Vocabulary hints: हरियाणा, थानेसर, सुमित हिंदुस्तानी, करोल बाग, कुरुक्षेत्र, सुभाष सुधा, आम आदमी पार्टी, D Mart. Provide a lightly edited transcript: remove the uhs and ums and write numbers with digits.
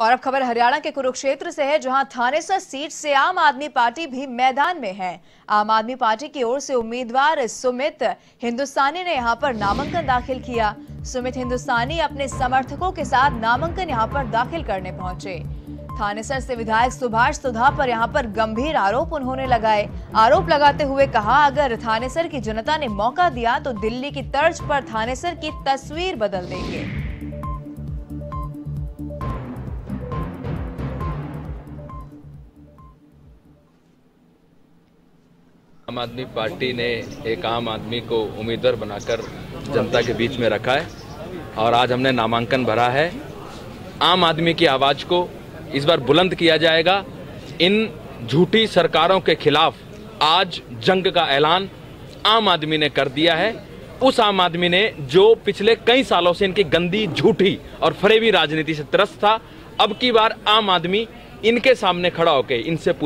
और अब खबर हरियाणा के कुरुक्षेत्र से है, जहां थानेसर सीट से आम आदमी पार्टी भी मैदान में है। आम आदमी पार्टी की ओर से उम्मीदवार सुमित हिंदुस्तानी ने यहां पर नामांकन दाखिल किया। सुमित हिंदुस्तानी अपने समर्थकों के साथ नामांकन यहां पर दाखिल करने पहुंचे। थानेसर से विधायक सुभाष सुधा पर यहां पर गंभीर आरोप उन्होंने लगाए। आरोप लगाते हुए कहा, अगर थानेसर की जनता ने मौका दिया तो दिल्ली की तर्ज पर थानेसर की तस्वीर बदल देंगे। आम आदमी पार्टी ने एक आम आदमी को उम्मीदवार बनाकर जनता के बीच में रखा है और आज हमने नामांकन भरा है। आम आदमी की आवाज को इस बार बुलंद किया जाएगा। इन झूठी सरकारों के खिलाफ आज जंग का ऐलान आम आदमी ने कर दिया है। उस आम आदमी ने जो पिछले कई सालों से इनकी गंदी, झूठी और फरेबी राजनीति से त्रस्त था, अब की बार आम आदमी इनके सामने खड़ा होकर इनसे